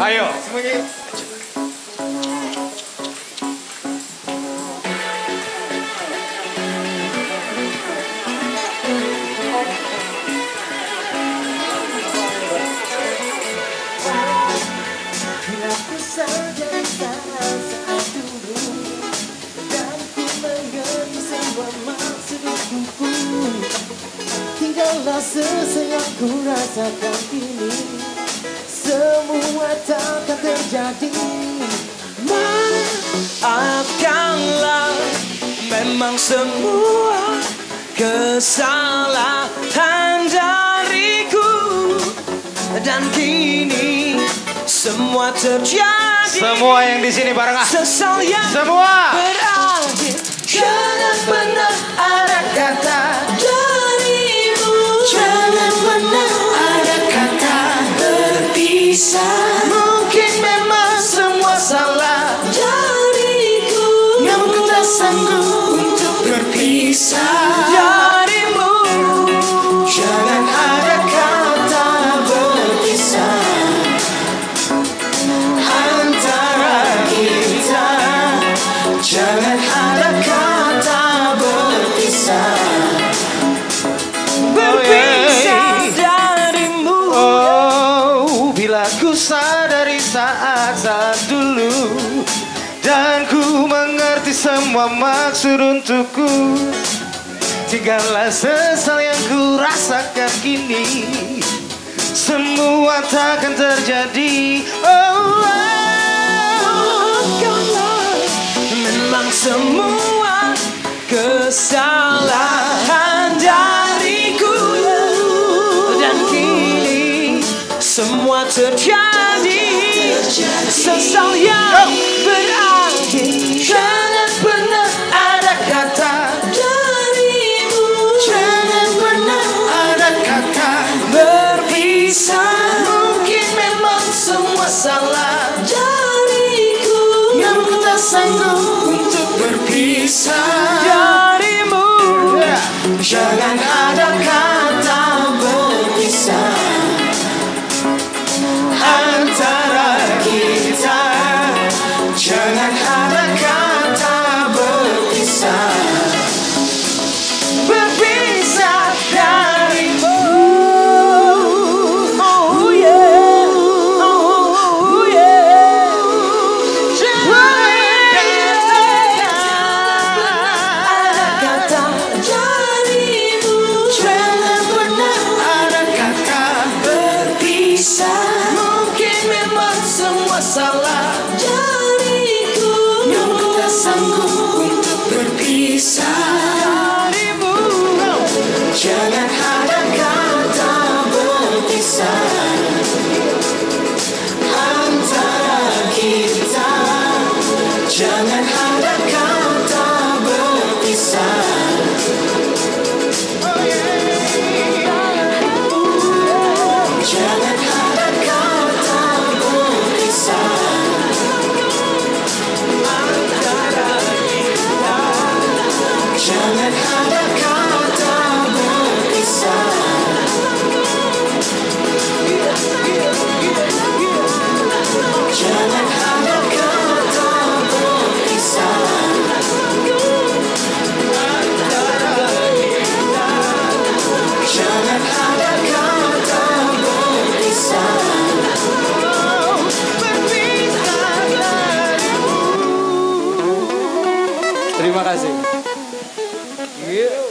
Ayo, semuanya. Tinggallah sesayang ku rasakan ini, semua takkan terjadi. Maafkanlah, memang semua kesalahan dariku, dan kini semua terjadi. Semua yang di sini bareng ah. Sesal yang semua berakhir. Jangan pernah ada kata. Mungkin memang semua salah dariku, namun ku tak sanggup untuk berpisah darimu. Jangan ada kata berpisah antara kita. Jangan ada kata berpisah. Ku sadari saat-saat dulu, dan ku mengerti semua maksud untukku. Tinggallah sesal yang ku rasakan kini, semua takkan terjadi. Oh, maafkanlah, memang semua kesalahan dariku, dan kini semua terjadi. Sesal yang berakhir. Jangan pernah ada kata darimu. Jangan pernah ada kata berpisah. Mungkin memang semua salah dariku, namun ku tak sanggup untuk berpisah darimu. Jangan ada kata berpisah antara kita. Jangan ada kata berpisah. Berpisah darimu. Oh yeah, oh yeah. Jangan pernah ada kata darimu. Jangan pernah ada kata berpisah. Semua salah dariku, namun ku tak sanggup untuk berpisah darimu. Jangan ada kata berpisah antara kita. Jangan ada kata berpisah. Jangan ada kata berpisah. Jangan ada kata berpisah. Jangan ada kata berpisah antara kita. Jangan ada kata berpisah. Terima kasih. Yeah.